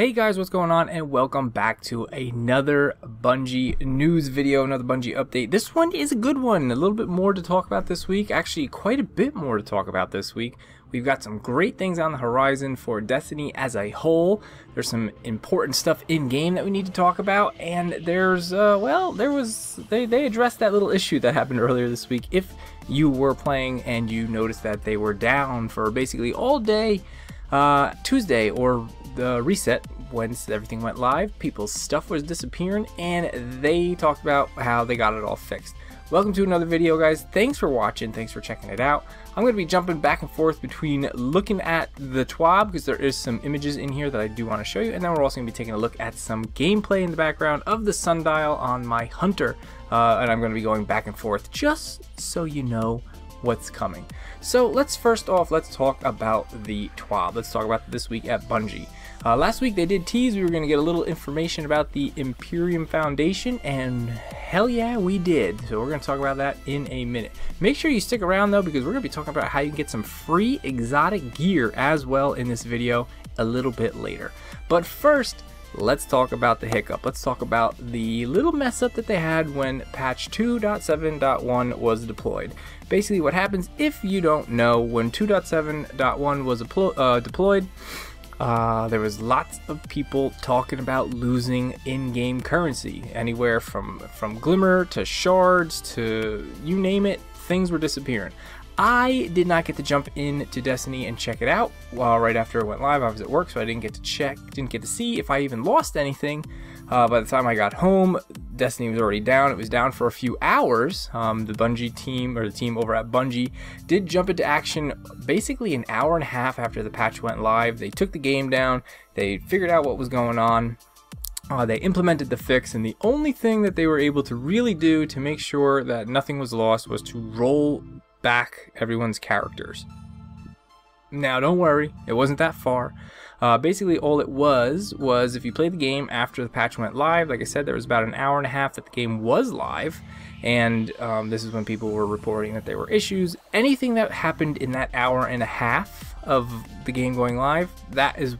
Hey guys, what's going on, and welcome back to another Bungie news video, another Bungie update. This one is a good one, a little bit more to talk about this week, actually quite a bit more to talk about this week. We've got some great things on the horizon for Destiny as a whole. There's some important stuff in game that we need to talk about, and there's, well, they addressed that little issue that happened earlier this week. If you were playing and you noticed that they were down for basically all day Tuesday or the reset, once everything went live, people's stuff was disappearing, and they talked about how they got it all fixed. Welcome to another video, guys. Thanks for watching, thanks for checking it out. I'm going to be jumping back and forth between looking at the TWAB, because there is some images in here that I do want to show you, and then we're also going to be taking a look at some gameplay in the background of the sundial on my hunter, and I'm going to be going back and forth just so you know what's coming. So let's first off, let's talk about the TWAB. Let's talk about this week at Bungie. Last week they did tease we were going to get a little information about the Empyrean Foundation, and hell yeah, we did. So we're going to talk about that in a minute. Make sure you stick around though, because we're going to be talking about how you can get some free exotic gear as well in this video a little bit later. But first, let's talk about the hiccup. Let's talk about the little mess up that they had when patch 2.7.1 was deployed. Basically what happens, if you don't know, when 2.7.1 was deployed, there was lots of people talking about losing in-game currency, anywhere from glimmer to shards to you name it, things were disappearing. I did not get to jump into Destiny and check it out right after it went live. I was at work, so I didn't get to check, didn't get to see if I even lost anything. By the time I got home, Destiny was already down. It was down for a few hours. The Bungie team, or the team over at Bungie, did jump into action basically an hour and a half after the patch went live. They took the game down, they figured out what was going on. They implemented the fix, and the only thing that they were able to really do to make sure that nothing was lost was to roll back everyone's characters. Now don't worry, it wasn't that far. Basically all it was if you played the game after the patch went live, like I said, there was about an hour and a half that the game was live, and this is when people were reporting that there were issues. Anything that happened in that hour and a half of the game going live, that is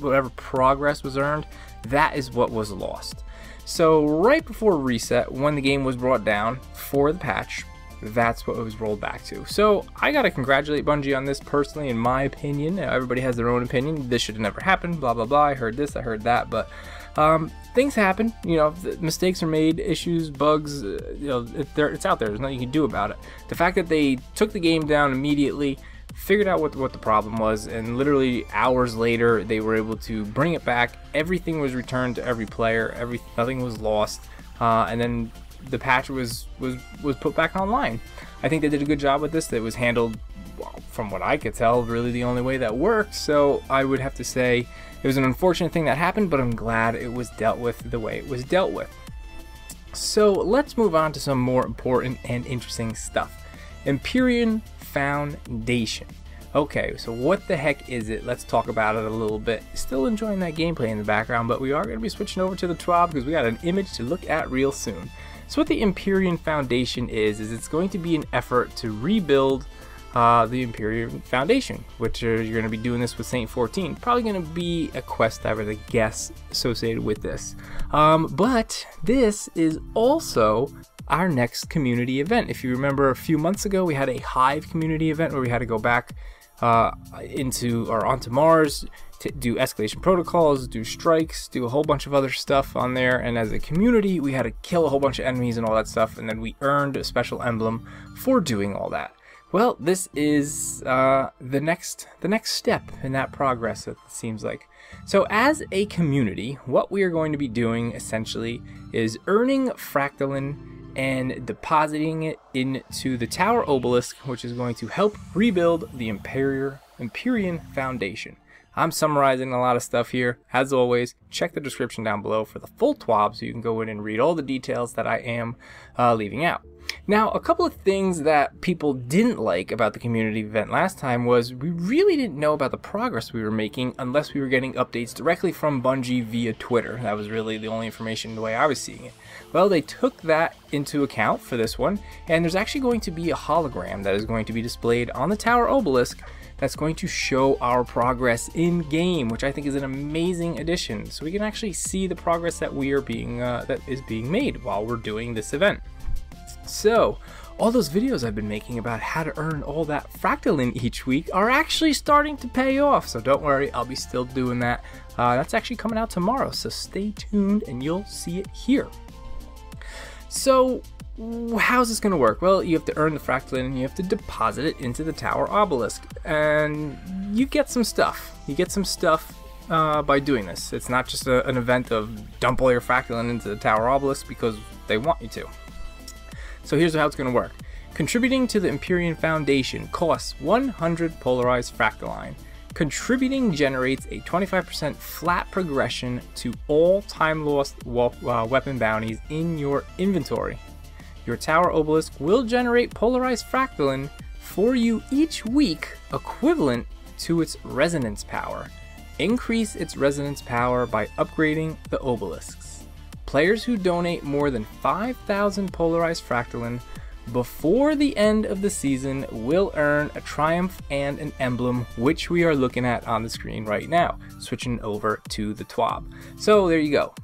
whatever progress was earned, that is what was lost. So right before reset, when the game was brought down for the patch, that's what it was rolled back to. So I gotta congratulate Bungie on this personally, in my opinion. Everybody has their own opinion. This should have never happened, blah blah blah, I heard this, I heard that, but things happen, you know, mistakes are made, issues, bugs, you know, it's out there, there's nothing you can do about it. The fact that they took the game down immediately, figured out what the problem was, and literally hours later they were able to bring it back. Everything was returned to every player, nothing was lost, and then the patch was put back online. I think they did a good job with this. It was handled, well, from what I could tell, really the only way that worked. So I would have to say it was an unfortunate thing that happened, but I'm glad it was dealt with the way it was dealt with. So let's move on to some more important and interesting stuff. Empyrean Foundation. Okay, so what the heck is it? Let's talk about it a little bit. Still enjoying that gameplay in the background, but we are going to be switching over to the TWAB because we got an image to look at real soon. So what the Empyrean Foundation is it's going to be an effort to rebuild the Empyrean Foundation, which you're going to be doing this with Saint-14. Probably going to be a quest, I would guess, associated with this. But this is also our next community event. If you remember a few months ago, we had a Hive community event where we had to go back onto Mars to do escalation protocols, do strikes, do a whole bunch of other stuff on there, and as a community we had to kill a whole bunch of enemies and all that stuff, and then we earned a special emblem for doing all that. Well, this is the next step in that progress, it seems like. So as a community, what we are going to be doing essentially is earning Fractaline and depositing it into the Tower Obelisk, which is going to help rebuild the Empyrean Foundation. I'm summarizing a lot of stuff here. As always, check the description down below for the full TWAB so you can go in and read all the details that I am leaving out. Now, a couple of things that people didn't like about the community event last time was we really didn't know about the progress we were making unless we were getting updates directly from Bungie via Twitter. That was really the only information the way I was seeing it. Well, they took that into account for this one, and there's actually going to be a hologram that is going to be displayed on the Tower Obelisk that's going to show our progress in game, which I think is an amazing addition. So we can actually see the progress that we are being that is being made while we're doing this event. So all those videos I've been making about how to earn all that Fractaline each week are actually starting to pay off. So don't worry, I'll be still doing that. That's actually coming out tomorrow, so stay tuned and you'll see it here. So how's this going to work? Well, you have to earn the Fractaline and you have to deposit it into the Tower Obelisk. And you get some stuff. You get some stuff by doing this. It's not just an event of dump all your Fractaline into the Tower Obelisk because they want you to. So here's how it's going to work. Contributing to the Empyrean Foundation costs 100 Polarized Fractaline. Contributing generates a 25% flat progression to all time lost weapon bounties in your inventory. Your Tower Obelisk will generate Polarized Fractaline for you each week equivalent to its Resonance Power. Increase its Resonance Power by upgrading the Obelisks. Players who donate more than 5,000 Polarized Fractaline before the end of the season will earn a Triumph and an Emblem, which we are looking at on the screen right now, switching over to the TWAB. So there you go,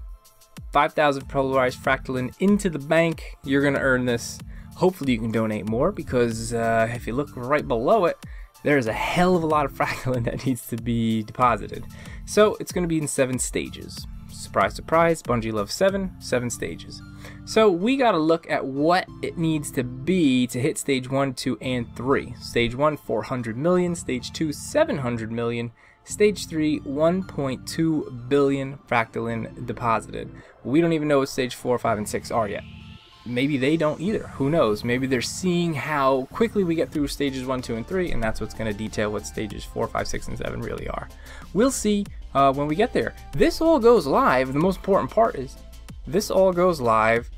5,000 Polarized Fractaline into the bank. You're going to earn this. Hopefully you can donate more, because if you look right below it, there's a hell of a lot of Fractaline that needs to be deposited. So it's going to be in 7 stages. Surprise, surprise, Bungie loves 7 stages. So we got to look at what it needs to be to hit stage 1, 2, and 3. Stage 1, 400 million. Stage 2, 700 million. Stage 3, 1.2 billion Fractaline deposited. We don't even know what stage 4, 5, and 6 are yet. Maybe they don't either. Who knows? Maybe they're seeing how quickly we get through stages 1, 2, and 3, and that's what's going to detail what stages 4, 5, 6, and 7 really are. We'll see when we get there. This all goes live. The most important part is this all goes live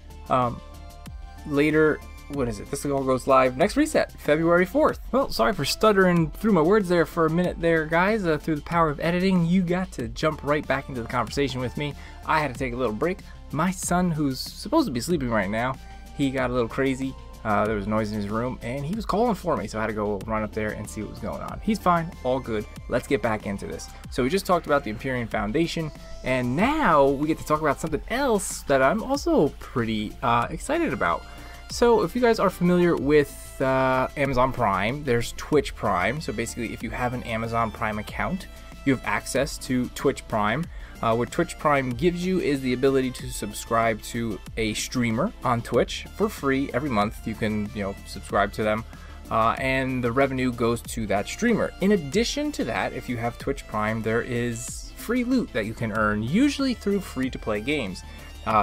later. What is it? This all goes live next reset, February 4th. Well, sorry for stuttering through my words there for a minute there, guys. Through the power of editing, you got to jump right back into the conversation with me. I had to take a little break. My son, who's supposed to be sleeping right now, he got a little crazy. There was noise in his room, and he was calling for me, so I had to go run up there and see what was going on. He's fine, all good. Let's get back into this. So we just talked about the Empyrean Foundation, and now we get to talk about something else that I'm also pretty excited about. So if you guys are familiar with Amazon Prime, there's Twitch Prime. So basically, if you have an Amazon Prime account, you have access to Twitch Prime. What Twitch Prime gives you is the ability to subscribe to a streamer on Twitch for free every month. You can, subscribe to them, and the revenue goes to that streamer. In addition to that, if you have Twitch Prime, there is free loot that you can earn, usually through free-to-play games.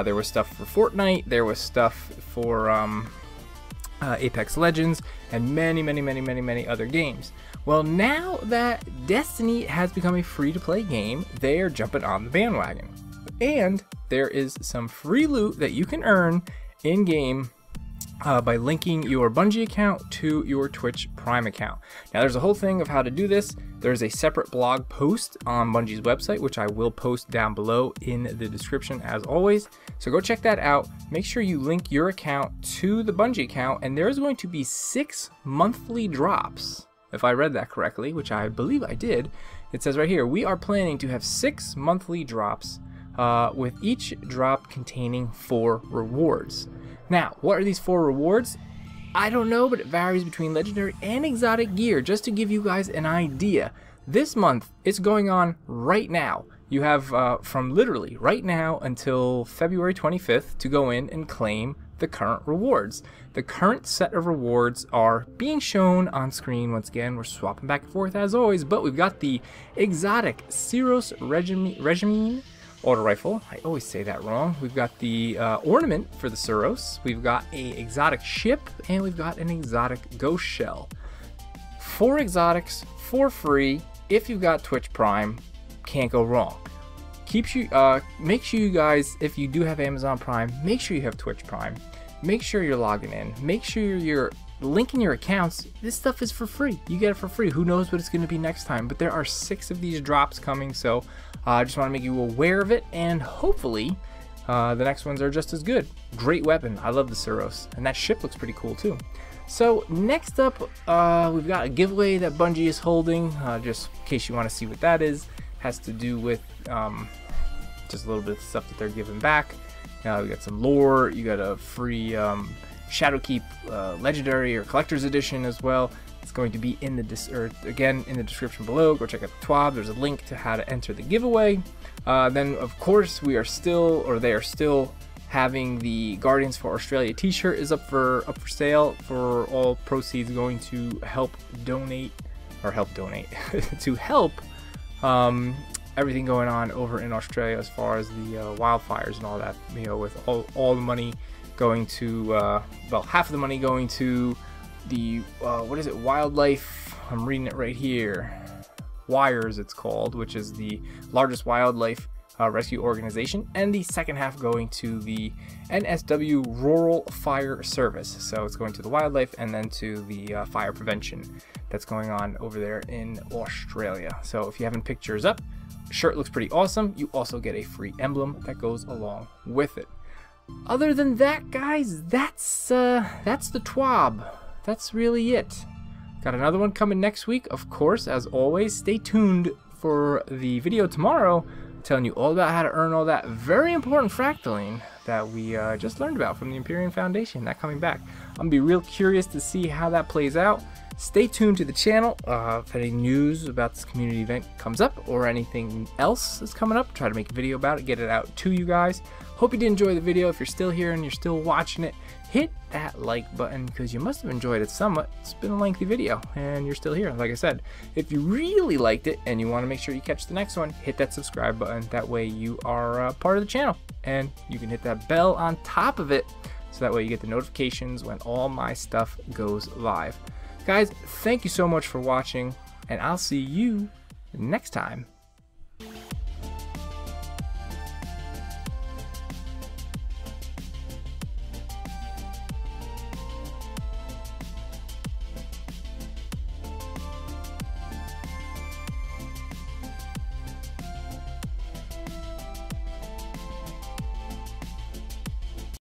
There was stuff for Fortnite, there was stuff for Apex Legends, and many other games. Well, now that Destiny has become a free-to-play game, they are jumping on the bandwagon. And there is some free loot that you can earn in-game by linking your Bungie account to your Twitch Prime account. Now, there's a whole thing of how to do this. There's a separate blog post on Bungie's website, which I will post down below in the description as always. So go check that out. Make sure you link your account to the Bungie account, and there's going to be 6 monthly drops. If I read that correctly, which I believe I did, it says right here, we are planning to have 6 monthly drops, with each drop containing 4 rewards. Now, what are these 4 rewards? I don't know, but it varies between legendary and exotic gear. Just to give you guys an idea, this month, it's going on right now. You have from literally right now until February 25th to go in and claim the current rewards. The current set of rewards are being shown on screen. Once again, we're swapping back and forth as always, but we've got the exotic Ceres Regime auto rifle. I always say that wrong. We've got the ornament for the Suros. We've got a exotic ship, and we've got an exotic ghost shell. 4 exotics for free. If you've got Twitch Prime, can't go wrong. Make sure you guys, if you do have Amazon Prime, make sure you have Twitch Prime. Make sure you're logging in. Make sure you're linking your accounts. This stuff is for free. You get it for free. Who knows what it's going to be next time? But there are 6 of these drops coming, so I just want to make you aware of it, and hopefully the next ones are just as good. Great weapon. I love the Suros, and that ship looks pretty cool too. So next up, we've got a giveaway that Bungie is holding, just in case you want to see what that is. Has to do with just a little bit of stuff that they're giving back. We got some lore, you got a free Shadowkeep legendary or collector's edition as well. It's going to be in the again in the description below. Go check out the TWAB. There's a link to how to enter the giveaway. Then of course we are still, or they are still having the Guardians for Australia t-shirt is up for sale, for all proceeds going to help donate to help everything going on over in Australia as far as the wildfires and all that, you know, with all the money going to well, half of the money going to the what is it, wildlife, I'm reading it right here, WIRES it's called, which is the largest wildlife rescue organization, and the second half going to the NSW Rural Fire Service. So it's going to the wildlife and then to the fire prevention that's going on over there in Australia. So if you haven't picked yours up, shirt looks pretty awesome. You also get a free emblem that goes along with it. Other than that, guys, that's the TWAB. That's really it. Got another one coming next week, of course. As always, stay tuned for the video tomorrow, telling you all about how to earn all that very important fractaline that we just learned about from the Empyrean Foundation, that coming back. I'm gonna be real curious to see how that plays out. Stay tuned to the channel. If any news about this community event comes up or anything else is coming up, try to make a video about it, get it out to you guys. Hope you did enjoy the video. If you're still here and you're still watching it, hit that like button because you must have enjoyed it somewhat. It's been a lengthy video and you're still here, like I said. If you really liked it and you want to make sure you catch the next one, hit that subscribe button. That way you are part of the channel, and you can hit that bell on top of it so that way you get the notifications when all my stuff goes live. Guys, thank you so much for watching, and I'll see you next time.